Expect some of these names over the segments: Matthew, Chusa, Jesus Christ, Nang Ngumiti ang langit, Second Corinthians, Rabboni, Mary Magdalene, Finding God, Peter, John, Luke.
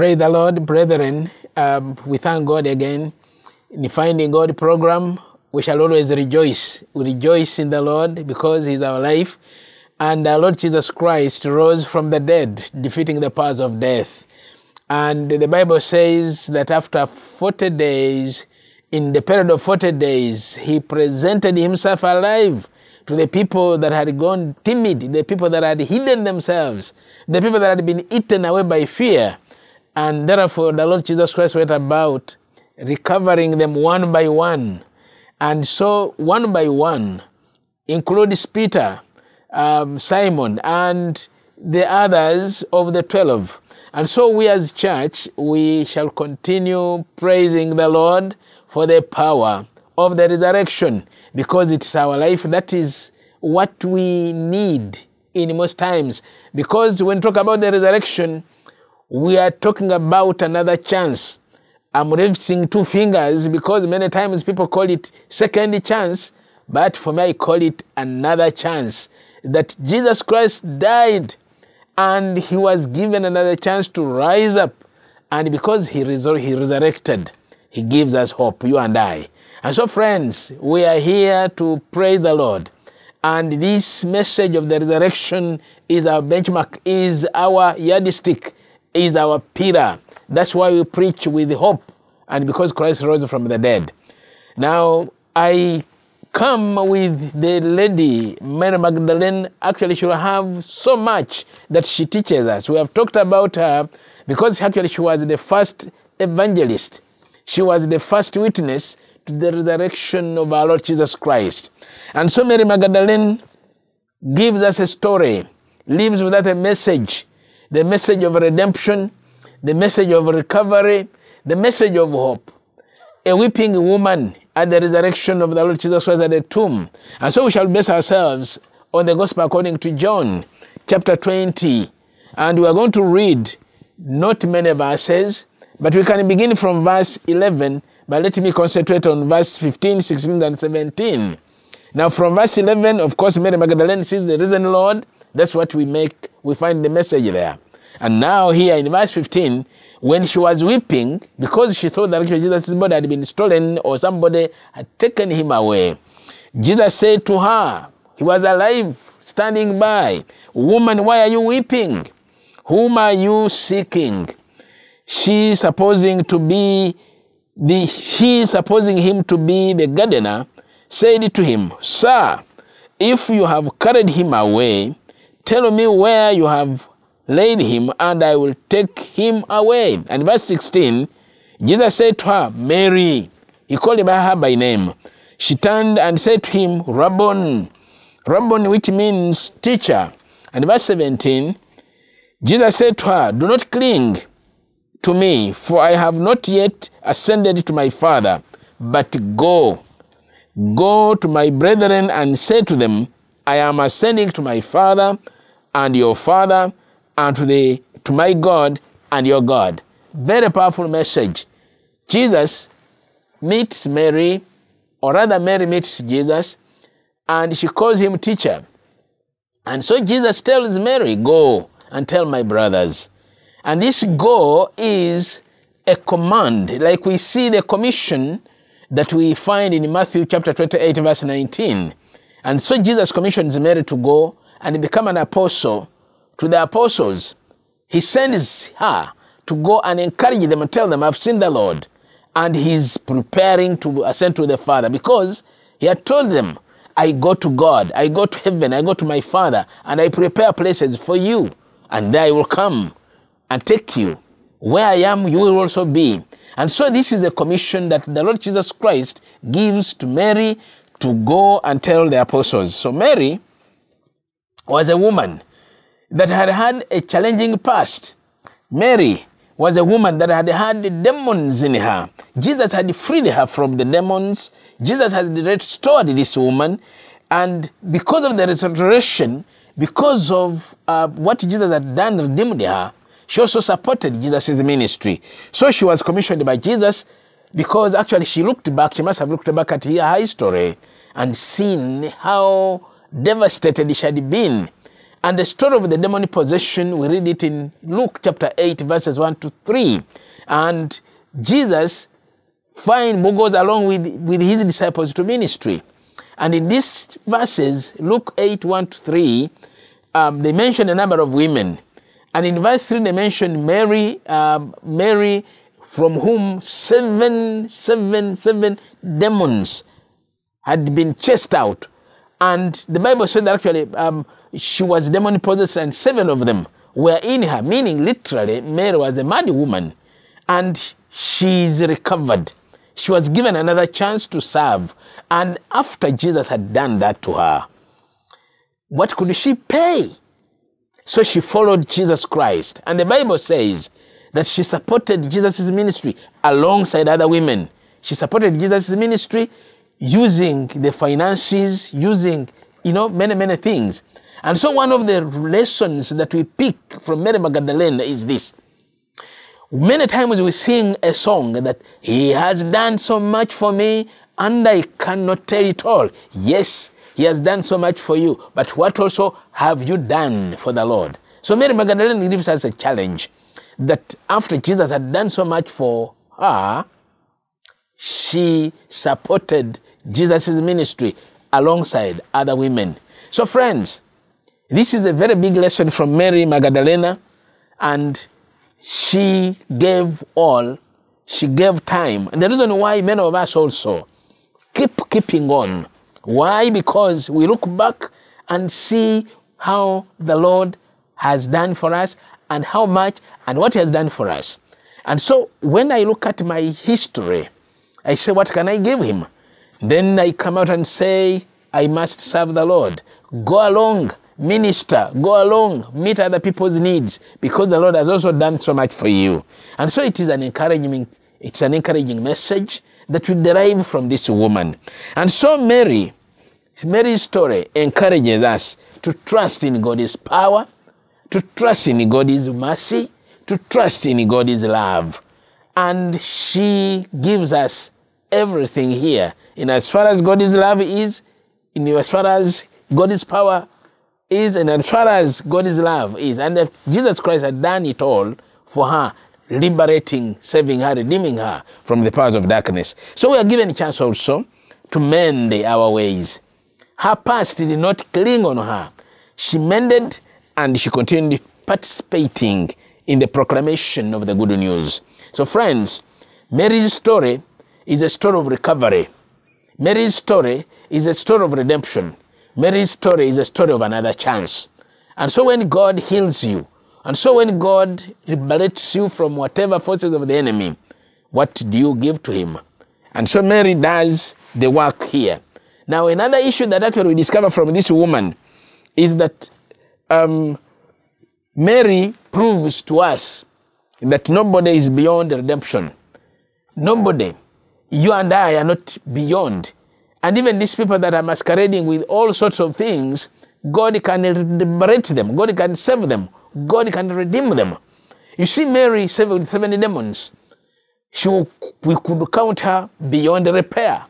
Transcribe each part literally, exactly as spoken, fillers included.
Praise the Lord, brethren. Um, we thank God again. In the Finding God program, we shall always rejoice. We rejoice in the Lord because He is our life. And our Lord Jesus Christ rose from the dead, defeating the powers of death. And the Bible says that after forty days, in the period of forty days, He presented Himself alive to the people that had gone timid, the people that had hidden themselves, the people that had been eaten away by fear. And therefore, the Lord Jesus Christ went about recovering them one by one. And so, one by one, includes Peter, um, Simon, and the others of the twelve. And so we as church, we shall continue praising the Lord for the power of the resurrection, because it is our life. That is what we need in most times. Because when we talk about the resurrection, we are talking about another chance. I'm raising two fingers because many times people call it second chance, but for me I call it another chance. That Jesus Christ died and He was given another chance to rise up. And because He, resur he resurrected, He gives us hope, you and I. And so friends, we are here to praise the Lord. And this message of the resurrection is our benchmark, is our yardstick, is our pillar. That's why we preach with hope, and because Christ rose from the dead. Now, I come with the lady, Mary Magdalene. Actually, she will have so much that she teaches us. We have talked about her because actually she was the first evangelist. She was the first witness to the resurrection of our Lord Jesus Christ. And so Mary Magdalene gives us a story, leaves with us a message, the message of redemption, the message of recovery, the message of hope. A weeping woman at the resurrection of the Lord Jesus Christ at the tomb. And so we shall base ourselves on the gospel according to John, chapter twenty. And we are going to read not many verses, but we can begin from verse eleven, but let me concentrate on verse fifteen, sixteen, and seventeen. Now from verse eleven, of course, Mary Magdalene sees the risen Lord. That's what we make, we find the message there. And now here in verse fifteen, when she was weeping, because she thought that Jesus' body had been stolen or somebody had taken Him away, Jesus said to her, He was alive, standing by, "Woman, why are you weeping? Whom are you seeking?" She supposing to be, the, she supposing him to be the gardener, said to him, "Sir, if you have carried him away, tell me where you have laid him, and I will take him away." And verse sixteen, Jesus said to her, "Mary." He called her by name. She turned and said to him, "Rabboni," Rabboni, which means teacher. And verse seventeen, Jesus said to her, "Do not cling to me, for I have not yet ascended to my Father, but go, go to my brethren and say to them, I am ascending to my Father and your Father, and to, the, to my God and your God." Very powerful message. Jesus meets Mary, or rather Mary meets Jesus, and she calls Him teacher. And so Jesus tells Mary, "Go and tell my brothers." And this "go" is a command, like we see the commission that we find in Matthew chapter twenty-eight, verse nineteen. And so Jesus commissions Mary to go and become an apostle to the apostles. He sends her to go and encourage them and tell them, "I've seen the Lord." And He's preparing to ascend to the Father, because He had told them, "I go to God, I go to heaven, I go to my Father, and I prepare places for you. And there I will come and take you. Where I am, you will also be." And so this is the commission that the Lord Jesus Christ gives to Mary, to go and tell the apostles. So Mary was a woman that had had a challenging past. Mary was a woman that had had demons in her. Jesus had freed her from the demons. Jesus had restored this woman. And because of the restoration, because of uh, what Jesus had done, redeemed her, she also supported Jesus' ministry. So she was commissioned by Jesus, because actually she looked back, she must have looked back at her history and seen how devastated she had been. And the story of the demonic possession, we read it in Luke chapter eight, verses one to three. And Jesus find goes along with, with his disciples to ministry. And in these verses, Luke eight, one to three, um, they mention a number of women. And in verse three, they mention Mary, um, Mary, from whom seven, seven, seven demons had been chased out. And the Bible said that actually um, she was demon-possessed and seven of them were in her, meaning literally Mary was a mad woman. And she's recovered. She was given another chance to serve. And after Jesus had done that to her, what could she pay? So she followed Jesus Christ. And the Bible says that she supported Jesus' ministry alongside other women. She supported Jesus' ministry using the finances, using, you know, many, many things. And so one of the lessons that we pick from Mary Magdalene is this. Many times we sing a song that he has done so much for me and I cannot tell it all. Yes, he has done so much for you, but what also have you done for the Lord? So Mary Magdalene gives us a challenge that after Jesus had done so much for her, she supported Jesus' ministry alongside other women. So friends, this is a very big lesson from Mary Magdalene, and she gave all, she gave time. And the reason why many of us also keep keeping on. Why? Because we look back and see how the Lord has done for us and how much and what he has done for us. And so when I look at my history, I say, what can I give him? Then I come out and say, I must serve the Lord. Go along. Minister, go along, meet other people's needs, because the Lord has also done so much for you. And so it is an encouraging, it's an encouraging message that we derive from this woman. And so Mary, Mary's story encourages us to trust in God's power, to trust in God's mercy, to trust in God's love. And she gives us everything here, in as far as God's love is, in as far as God's power is, and as far as God's love is. And if Jesus Christ had done it all for her, liberating, saving her, redeeming her from the powers of darkness. So we are given a chance also to mend our ways. Her past did not cling on her. She mended and she continued participating in the proclamation of the good news. So friends, Mary's story is a story of recovery. Mary's story is a story of redemption. Mary's story is a story of another chance. And so when God heals you, and so when God liberates you from whatever forces of the enemy, what do you give to him? And so Mary does the work here. Now another issue that actually we discover from this woman is that um, Mary proves to us that nobody is beyond redemption. Nobody. You and I are not beyond. And even these people that are masquerading with all sorts of things, God can liberate them. God can save them. God can redeem them. You see, Mary saved with seventy demons. She, we could count her beyond repair.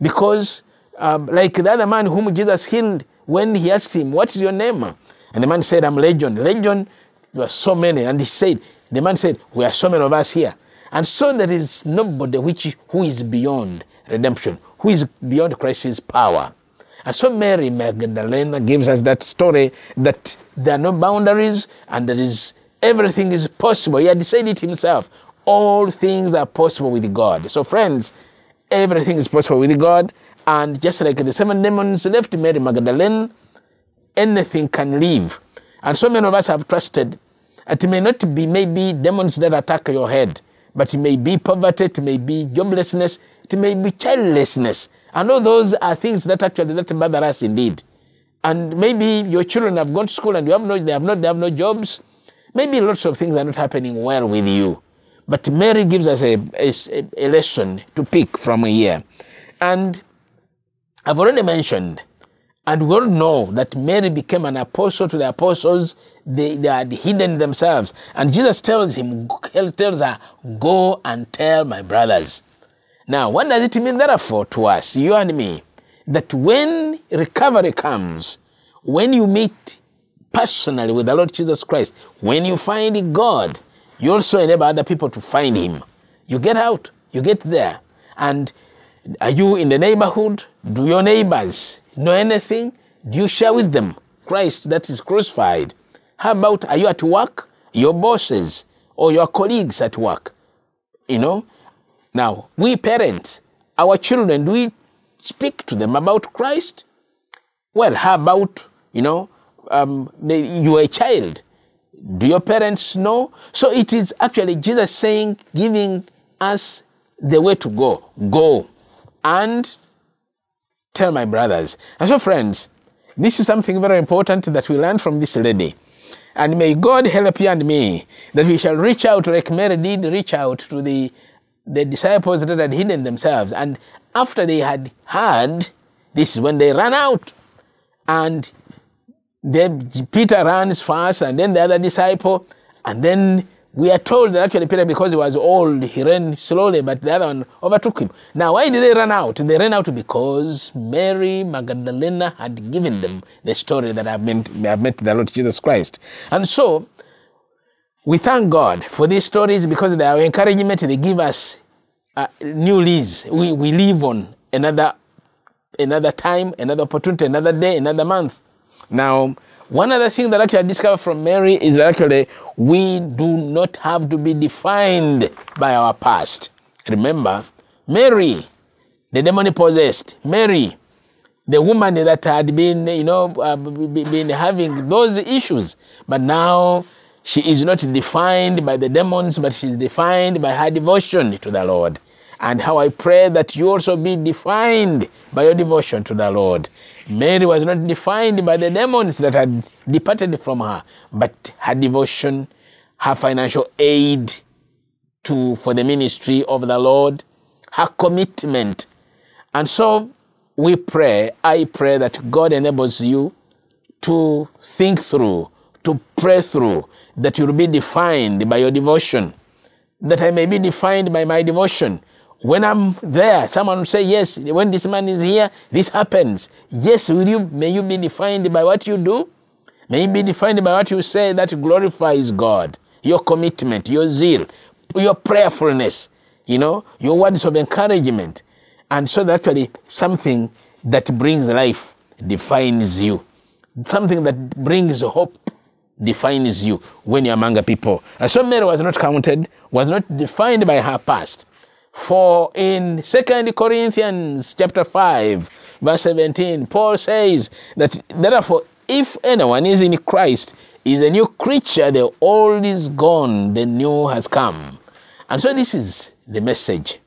Because um, like the other man whom Jesus healed, when he asked him, what is your name? And the man said, I'm Legion. Legion, there are so many. And he said, the man said, we are so many of us here. And so there is nobody which, who is beyond redemption, who is beyond Christ's power. And so Mary Magdalene gives us that story that there are no boundaries and there is everything is possible. He had said it himself. All things are possible with God. So friends, everything is possible with God. And just like the seven demons left Mary Magdalene, anything can live. And so many of us have trusted. It may not be maybe demons that attack your head, but it may be poverty, it may be joblessness, it may be childlessness. And all those are things that actually that bother us indeed. And maybe your children have gone to school and you have no, they have not, they have no jobs. Maybe lots of things are not happening well with you. But Mary gives us a, a, a lesson to pick from here. And I've already mentioned, and we all know that Mary became an apostle to the apostles. They, they had hidden themselves. And Jesus tells him, tells her, go and tell my brothers. Now, what does it mean, therefore, to us, you and me, that when recovery comes, when you meet personally with the Lord Jesus Christ, when you find God, you also enable other people to find him. You get out, you get there. And are you in the neighborhood? Do your neighbors know anything? Do you share with them Christ that is crucified? How about, are you at work? Your bosses or your colleagues at work? You know? Now, we parents, our children, do we speak to them about Christ? Well, how about, you know, um, you are a child. Do your parents know? So it is actually Jesus saying, giving us the way to go. Go and tell my brothers. And so, friends, this is something very important that we learn from this lady. And may God help you and me that we shall reach out like Mary did reach out to the, the disciples that had hidden themselves. And after they had heard, this is when they ran out. And they, Peter runs first, and then the other disciple. And then we are told that actually Peter, because he was old, he ran slowly, but the other one overtook him. Now, why did they run out? They ran out because Mary Magdalene had given them the story that I've met, I've met the Lord Jesus Christ. And so, we thank God for these stories because they are encouragement. They give us uh, new leads. We, we live on another, another time, another opportunity, another day, another month. Now, one other thing that actually I discovered from Mary is that actually we do not have to be defined by our past. Remember, Mary, the demon-possessed, Mary, the woman that had been, you know, uh, been having those issues, but now she is not defined by the demons, but she is defined by her devotion to the Lord. And how I pray that you also be defined by your devotion to the Lord. Mary was not defined by the demons that had departed from her, but her devotion, her financial aid to for the ministry of the Lord, her commitment. And so we pray, I pray that God enables you to think through, to pray through, that you'll be defined by your devotion, that I may be defined by my devotion. When I'm there, someone will say, yes, when this man is here, this happens. Yes, will you, may you be defined by what you do. May you be defined by what you say that glorifies God. Your commitment, your zeal, your prayerfulness, you know, your words of encouragement. And so that actually something that brings life defines you. Something that brings hope defines you when you're among a people. And so Mary was not counted, was not defined by her past. For in Second Corinthians chapter five, verse seventeen, Paul says that therefore, if anyone is in Christ, is a new creature, the old is gone, the new has come. And so this is the message.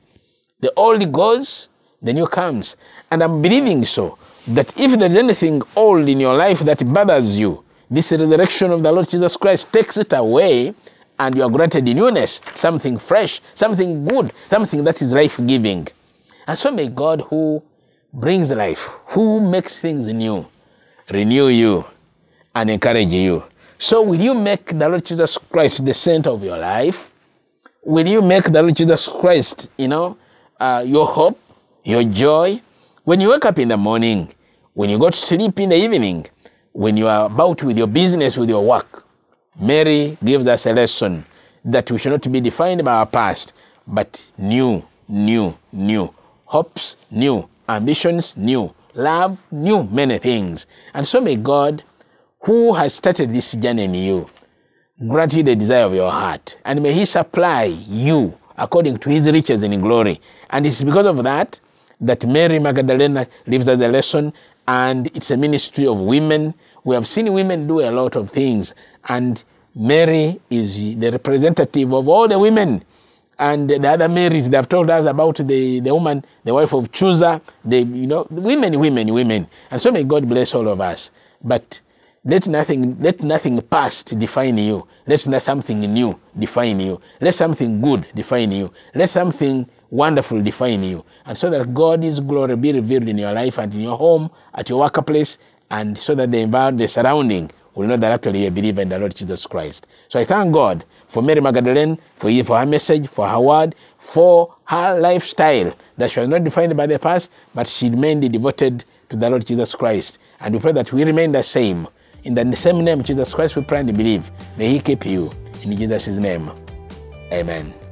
The old goes, the new comes. And I'm believing so, that if there's anything old in your life that bothers you, this resurrection of the Lord Jesus Christ takes it away, and you are granted newness, something fresh, something good, something that is life-giving. And so may God who brings life, who makes things new, renew you and encourage you. So will you make the Lord Jesus Christ the center of your life? Will you make the Lord Jesus Christ, you know, uh, your hope, your joy? When you wake up in the morning, when you go to sleep in the evening, when you are about with your business, with your work, Mary gives us a lesson that we should not be defined by our past, but new, new, new. Hopes, new. Ambitions, new. Love, new. Many things. And so may God, who has started this journey in you, grant you the desire of your heart. And may he supply you according to his riches in glory. And it's because of that that Mary Magdalene gives us a lesson, and it's a ministry of women. We have seen women do a lot of things, and Mary is the representative of all the women. And the other Marys, they have told us about the, the woman, the wife of Chusa, the, you know, women, women, women. And so may God bless all of us. But let nothing, let nothing past define you. Let something new define you. Let something good define you. Let something wonderful define you. And so that God's glory be revealed in your life and in your home, at your workplace, and so that the environment, the surrounding, will know that actually you believe in the Lord Jesus Christ. So I thank God for Mary Magdalene, for you, for her message, for her word, for her lifestyle, that she was not defined by the past, but she remained devoted to the Lord Jesus Christ. And we pray that we remain the same In the same name, Jesus Christ, we pray and believe. May He keep you. In Jesus' name, amen.